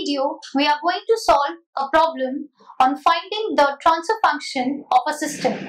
video, we are going to solve a problem on finding the transfer function of a system.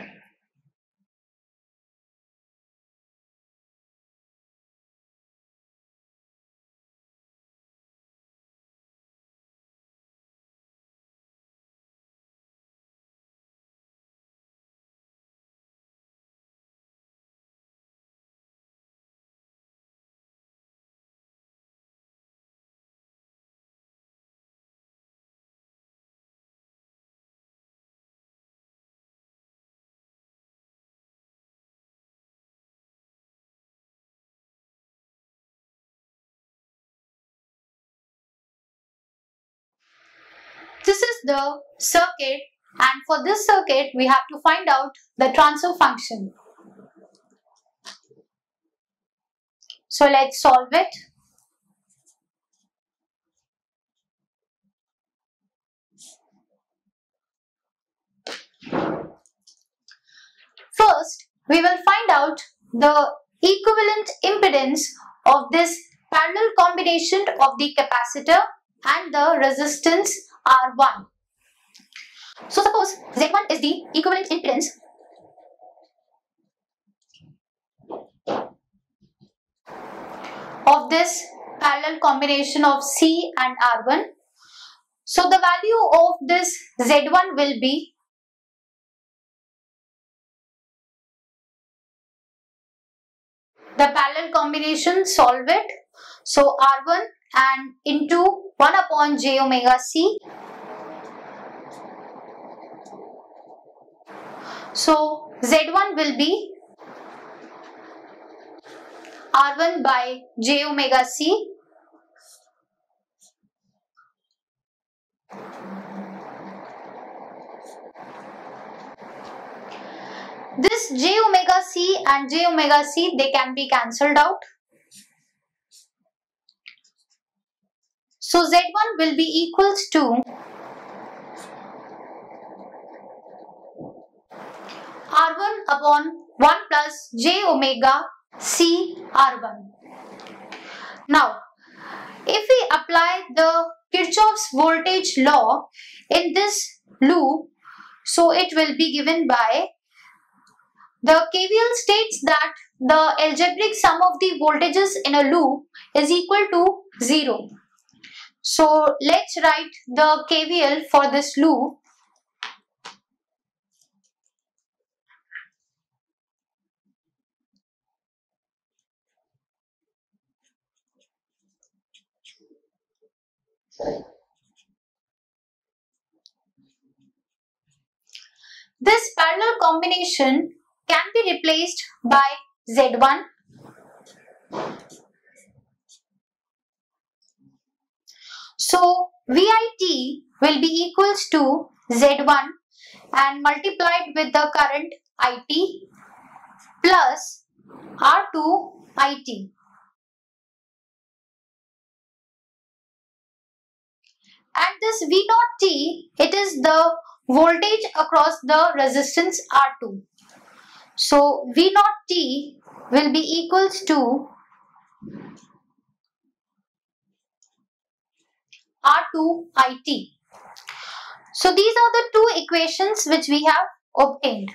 This is the circuit, and for this circuit we have to find out the transfer function. So let's solve it. First, we will find out the equivalent impedance of this parallel combination of the capacitor and the resistance R1. So suppose Z1 is the equivalent impedance of this parallel combination of C and R1. So the value of this Z1 will be the parallel combination, solve it. So R1 and into 1 upon j omega c. So Z1 will be R1 by j omega c. This j omega c and j omega c, they can be cancelled out. So Z1 will be equals to R1 upon 1 plus j omega c R1. Now, if we apply the Kirchhoff's voltage law in this loop, so it will be given by the KVL states that the algebraic sum of the voltages in a loop is equal to 0. So let's write the KVL for this loop. This parallel combination can be replaced by Z1. So VIT will be equals to Z1 and multiplied with the current IT plus R2 IT. And this V0t, it is the voltage across the resistance R2. So V0t will be equals to R2 IT. So these are the two equations which we have obtained.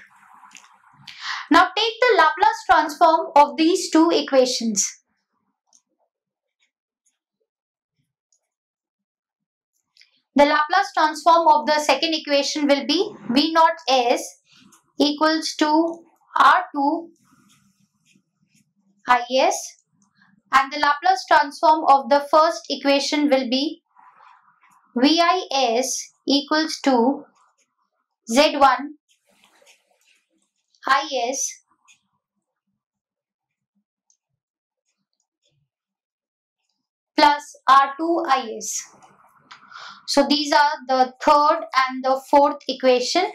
Now take the Laplace transform of these two equations. The Laplace transform of the second equation will be V0s equals to R2 Is, and the Laplace transform of the first equation will be VIS equals to Z1 IS plus R2 IS. So these are the third and the fourth equation.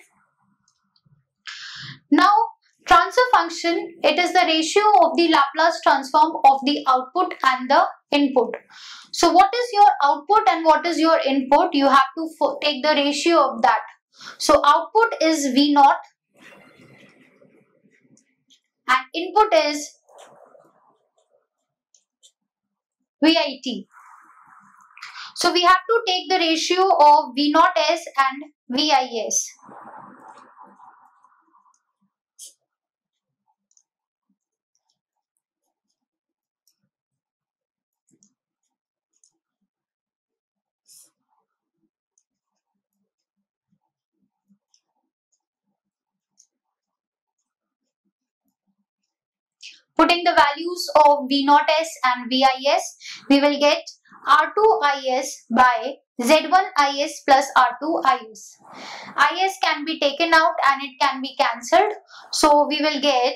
Now transfer function, it is the ratio of the Laplace transform of the output and the input. So what is your output and what is your input? You have to take the ratio of that. So output is V0 and input is VIT. So we have to take the ratio of V0S and VIS. Putting the values of V0S and VIS, we will get R2IS by Z1IS plus R2IS. IS can be taken out and it can be cancelled. So we will get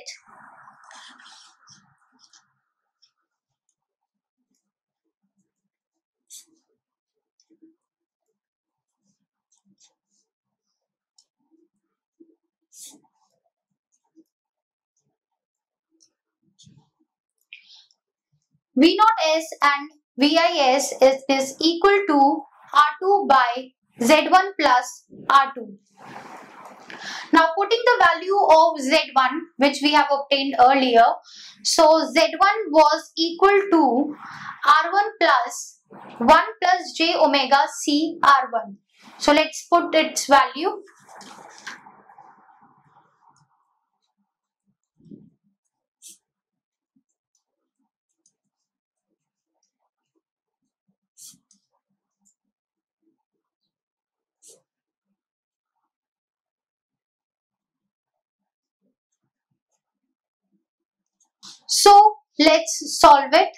V0S and VIS is equal to R2 by Z1 plus R2. Now putting the value of Z1, which we have obtained earlier. So Z1 was equal to R1 plus 1 plus j omega C R1. So let's put its value. So let's solve it.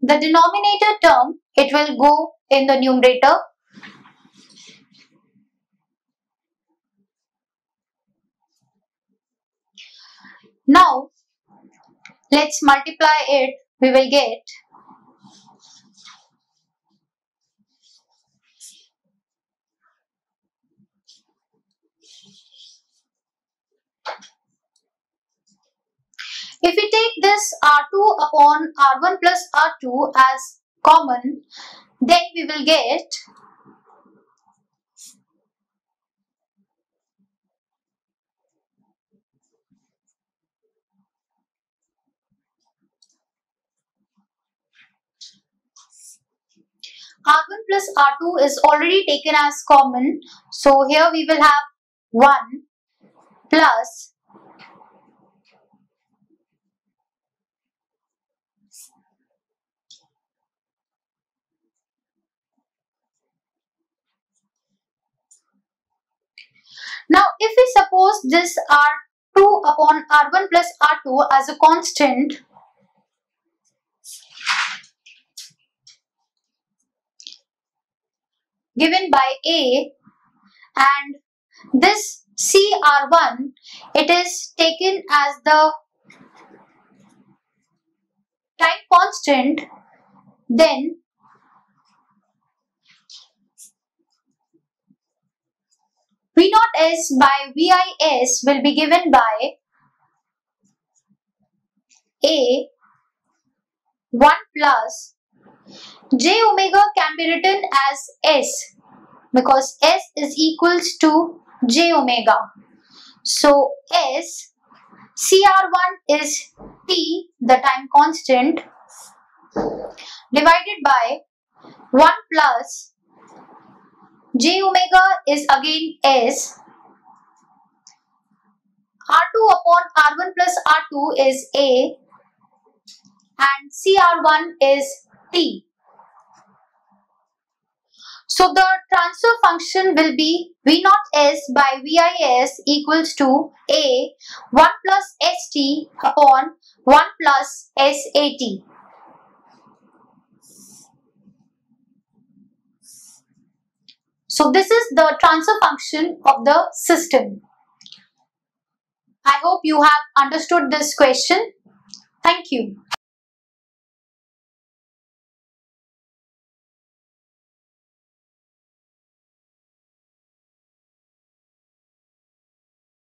The denominator term, it will go in the numerator. Now, let's multiply it. We will get if we take this R2 upon R1 plus R2 as common, then we will get R1 plus R2 is already taken as common. So here we will have 1 plus now if we suppose this R2 upon R1 plus R2 as a constant, given by A, and this CR1, it is taken as the time constant, then V0S by VIS will be given by A 1 plus j omega can be written as S because S is equals to j omega. So S CR1 is T, the time constant, divided by 1 plus j omega is again S. R2 upon R1 plus R2 is A and CR1 is T. So the transfer function will be V0S by VIS equals to A 1 plus ST upon 1 plus SAT. So this is the transfer function of the system. I hope you have understood this question. Thank you.